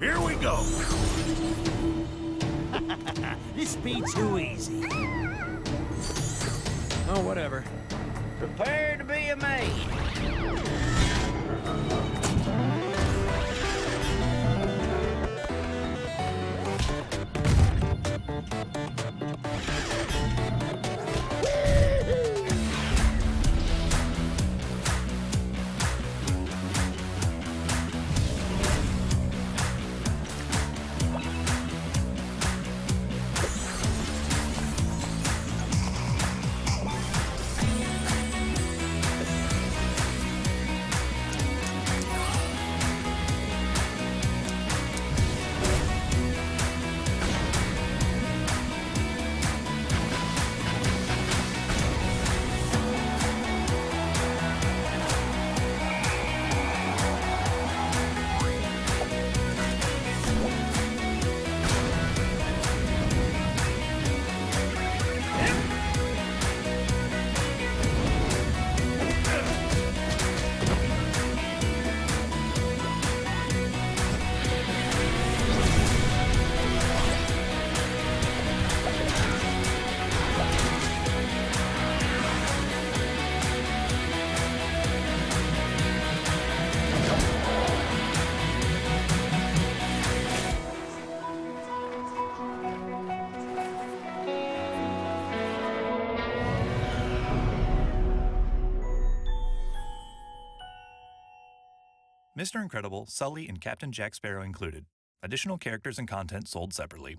Here we go. This be too easy. Oh, whatever. Prepare to be amazed. Mr. Incredible, Sully, and Captain Jack Sparrow included. Additional characters and content sold separately.